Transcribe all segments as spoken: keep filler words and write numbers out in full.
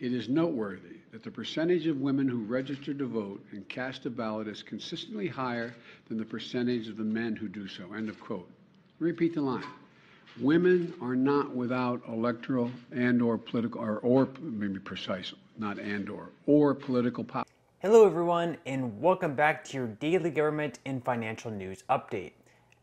It is noteworthy that the percentage of women who registered to vote and cast a ballot is consistently higher than the percentage of the men who do so." End of quote. Repeat the line. Women are not without electoral and or political, or, or maybe precise, not and or, or political power. Hello everyone, and welcome back to your daily government and financial news update.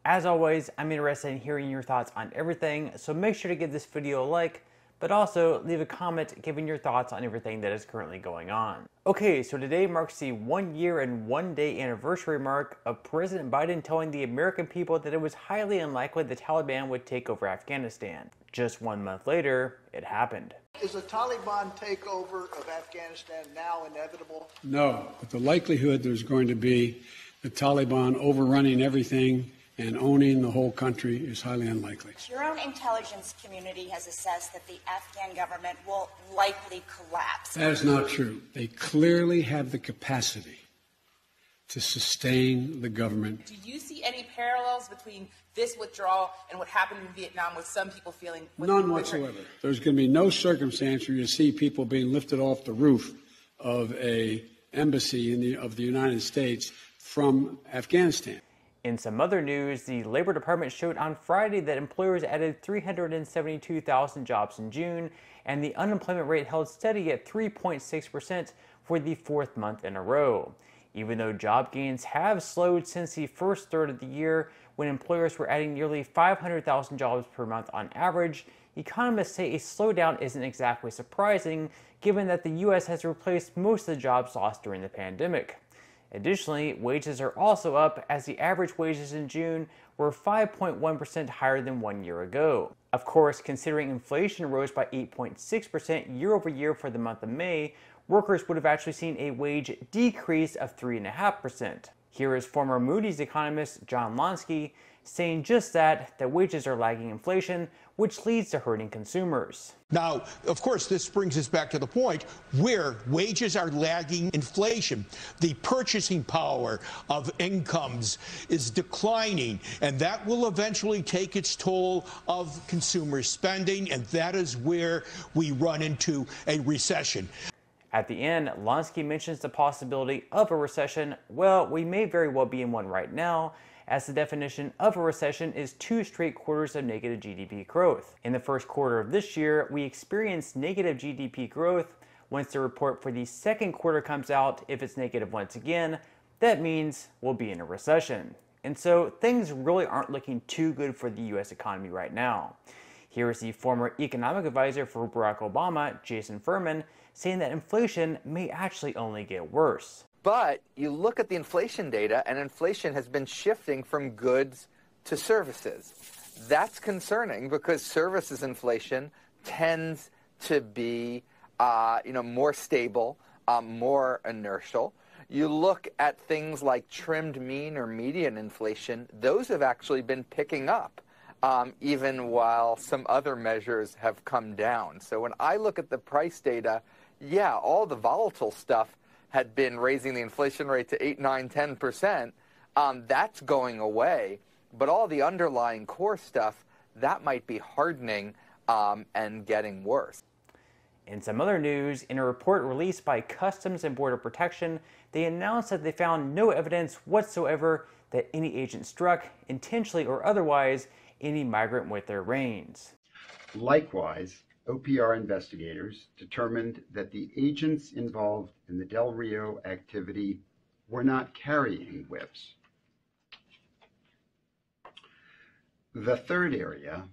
As always, I'm interested in hearing your thoughts on everything, so make sure to give this video a like, but also leave a comment giving your thoughts on everything that is currently going on. Okay, so today marks the one year and one day anniversary mark of President Biden telling the American people that it was highly unlikely the Taliban would take over Afghanistan. Just one month later, it happened. Is the Taliban takeover of Afghanistan now inevitable? No, but the likelihood there's going to be the Taliban overrunning everything and owning the whole country is highly unlikely. Your own intelligence community has assessed that the Afghan government will likely collapse. That is not true. They clearly have the capacity to sustain the government. Do you see any parallels between this withdrawal and what happened in Vietnam, with some people feeling... None whatsoever. There's going to be no circumstance where you see people being lifted off the roof of an embassy in the, of the United States from Afghanistan. In some other news, the Labor Department showed on Friday that employers added three hundred seventy-two thousand jobs in June, and the unemployment rate held steady at three point six percent for the fourth month in a row. Even though job gains have slowed since the first third of the year, when employers were adding nearly five hundred thousand jobs per month on average, economists say a slowdown isn't exactly surprising, given that the U S has replaced most of the jobs lost during the pandemic. Additionally, wages are also up, as the average wages in June were five point one percent higher than one year ago. Of course, considering inflation rose by eight point six percent year over year for the month of May, workers would have actually seen a wage decrease of three point five percent. Here is former Moody's economist John Lonsky saying just that, that wages are lagging inflation, which leads to hurting consumers. Now, of course, this brings us back to the point where wages are lagging inflation. The purchasing power of incomes is declining, and that will eventually take its toll of consumer spending, and that is where we run into a recession. At the end, Lonsky mentions the possibility of a recession. Well, we may very well be in one right now, as the definition of a recession is two straight quarters of negative G D P growth. In the first quarter of this year, we experienced negative G D P growth. Once the report for the second quarter comes out, if it's negative once again, that means we'll be in a recession. And so things really aren't looking too good for the U S economy right now. Here is the former economic advisor for Barack Obama, Jason Furman, saying that inflation may actually only get worse. But you look at the inflation data, and inflation has been shifting from goods to services. That's concerning, because services inflation tends to be uh, you know, more stable, uh, more inertial. You look at things like trimmed mean or median inflation, those have actually been picking up. Um, even while some other measures have come down. So when I look at the price data, yeah, all the volatile stuff had been raising the inflation rate to eight, nine, ten percent. Um, that's going away. But all the underlying core stuff, that might be hardening um, and getting worse. In some other news, in a report released by Customs and Border Protection, they announced that they found no evidence whatsoever that any agent struck, intentionally or otherwise, any migrant with their reins. Likewise, O P R investigators determined that the agents involved in the Del Rio activity were not carrying whips. The third area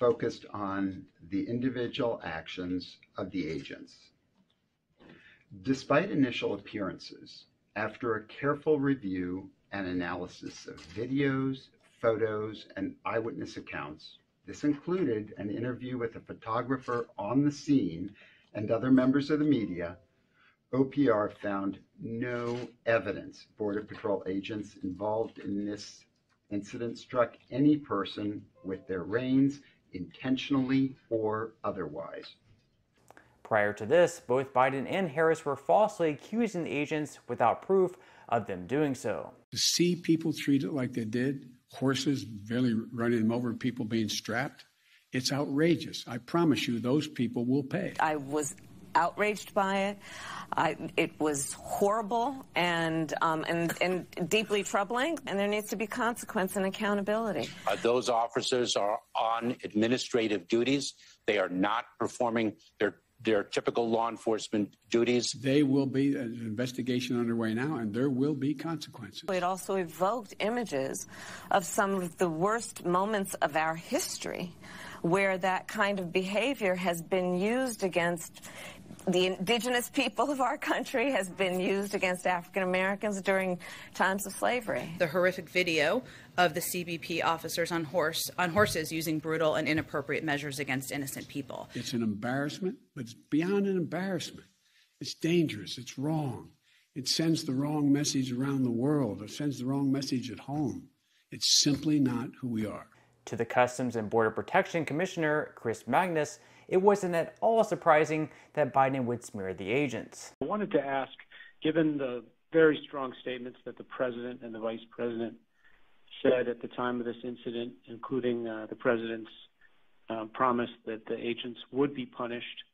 focused on the individual actions of the agents. Despite initial appearances, after a careful review and analysis of videos, photos, and eyewitness accounts. This included an interview with a photographer on the scene and other members of the media. O P R found no evidence Border Patrol agents involved in this incident struck any person with their reins, intentionally or otherwise. Prior to this, both Biden and Harris were falsely accusing the agents without proof of them doing so. To see people treat it like they did, horses barely running them over, people being strapped, it's outrageous. I promise you those people will pay. I was outraged by it. I, it was horrible and, um, and and deeply troubling, and there needs to be consequence and accountability. Uh, those officers are on administrative duties. They are not performing their their typical law enforcement duties. They will be an investigation underway now, and there will be consequences. It also evoked images of some of the worst moments of our history, where that kind of behavior has been used against the indigenous people of our country, has been used against African Americans during times of slavery. The horrific video of the C B P officers on horse on horses using brutal and inappropriate measures against innocent people. It's an embarrassment, but it's beyond an embarrassment. It's dangerous. It's wrong. It sends the wrong message around the world. It sends the wrong message at home. It's simply not who we are. To the Customs and Border Protection Commissioner, Chris Magnus, it wasn't at all surprising that Biden would smear the agents. I wanted to ask, given the very strong statements that the president and the vice president said at the time of this incident, including uh, the president's uh, promise that the agents would be punished,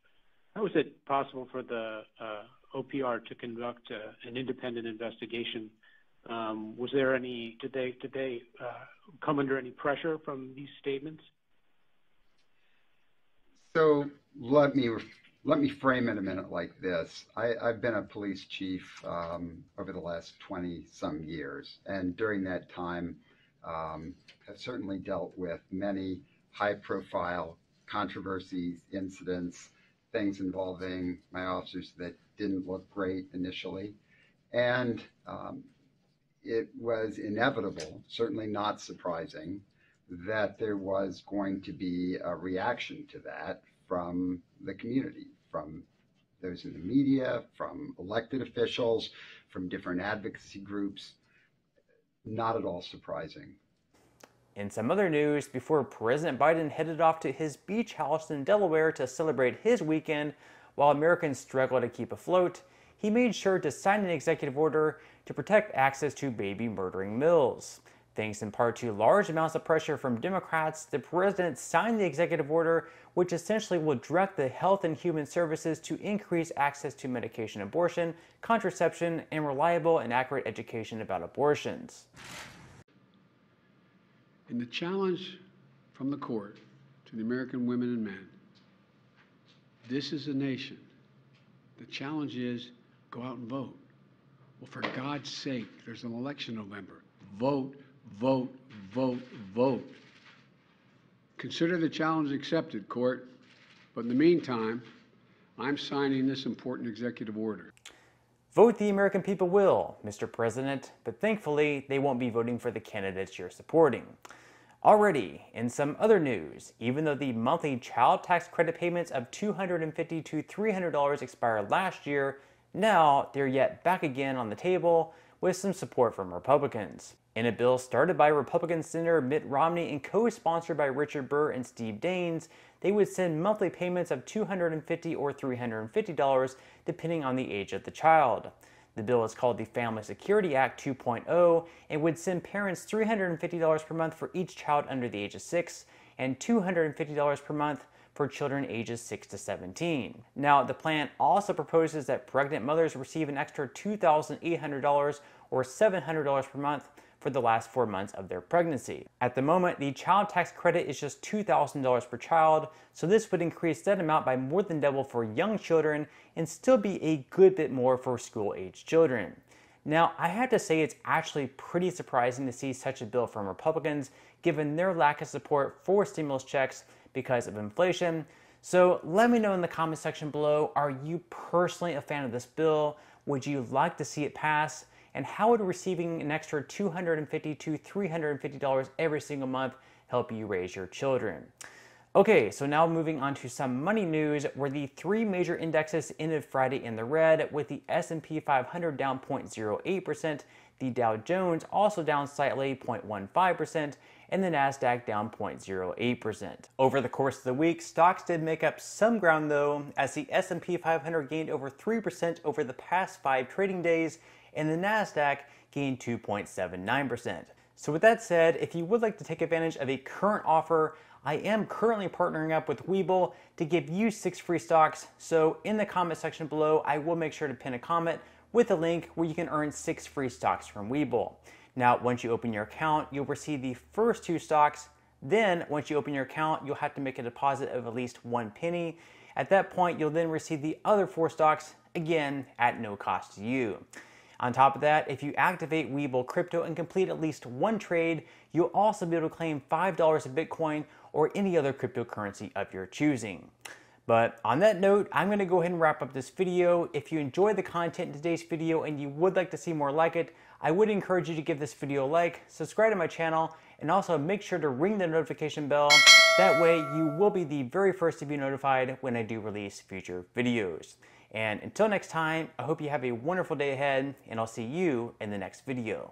how is it possible for the uh, O P R to conduct uh, an independent investigation? Um, was there any, did they, did they uh, come under any pressure from these statements? So let me let me frame it a minute like this. I, I've been a police chief um, over the last twenty some years, and during that time, um, I've certainly dealt with many high-profile controversies, incidents, things involving my officers that didn't look great initially, and um, it was inevitable, certainly not surprising, that there was going to be a reaction to that from the community, from those in the media, from elected officials, from different advocacy groups. Not at all surprising. In some other news, before President Biden headed off to his beach house in Delaware to celebrate his weekend, while Americans struggled to keep afloat, he made sure to sign an executive order to protect access to baby murdering mills. Thanks in part to large amounts of pressure from Democrats, the president signed the executive order, which essentially will direct the Health and Human Services to increase access to medication abortion, contraception, and reliable and accurate education about abortions. And the challenge from the court to the American women and men, this is a nation. The challenge is go out and vote. Well, for God's sake, there's an election in November. Vote. Vote, vote, vote. Consider the challenge accepted, Court. But in the meantime, I'm signing this important executive order. Vote the American people will, Mister President, but thankfully they won't be voting for the candidates you're supporting. Already, in some other news, even though the monthly child tax credit payments of two hundred fifty dollars to three hundred dollars expired last year, now they're yet back again on the table with some support from Republicans. In a bill started by Republican Senator Mitt Romney and co-sponsored by Richard Burr and Steve Daines, they would send monthly payments of two hundred fifty dollars or three hundred fifty dollars depending on the age of the child. The bill is called the Family Security Act two point oh and would send parents three hundred fifty dollars per month for each child under the age of six and two hundred fifty dollars per month for children ages six to seventeen. Now, the plan also proposes that pregnant mothers receive an extra two thousand eight hundred dollars or seven hundred dollars per month for the last four months of their pregnancy. At the moment, the child tax credit is just two thousand dollars per child, so this would increase that amount by more than double for young children and still be a good bit more for school-aged children. Now, I have to say it's actually pretty surprising to see such a bill from Republicans, given their lack of support for stimulus checks because of inflation. So let me know in the comment section below, are you personally a fan of this bill? Would you like to see it pass? And how would receiving an extra two hundred fifty dollars to three hundred fifty dollars every single month help you raise your children? Okay, so now moving on to some money news, where the three major indexes ended Friday in the red, with the S and P five hundred down zero point zero eight percent, the Dow Jones also down slightly zero point one five percent, and the NASDAQ down zero point zero eight percent. Over the course of the week, stocks did make up some ground though, as the S and P five hundred gained over three percent over the past five trading days, and the NASDAQ gained two point seven nine percent. So with that said, if you would like to take advantage of a current offer, I am currently partnering up with WeBull to give you six free stocks, so in the comment section below, I will make sure to pin a comment with a link where you can earn six free stocks from WeBull. Now, once you open your account, you'll receive the first two stocks. Then, once you open your account, you'll have to make a deposit of at least one penny. At that point, you'll then receive the other four stocks, again, at no cost to you. On top of that, if you activate WeBull Crypto and complete at least one trade, you'll also be able to claim five dollars of Bitcoin or any other cryptocurrency of your choosing. But on that note, I'm going to go ahead and wrap up this video. If you enjoyed the content in today's video and you would like to see more like it, I would encourage you to give this video a like, subscribe to my channel, and also make sure to ring the notification bell. That way you will be the very first to be notified when I do release future videos. And until next time, I hope you have a wonderful day ahead, and I'll see you in the next video.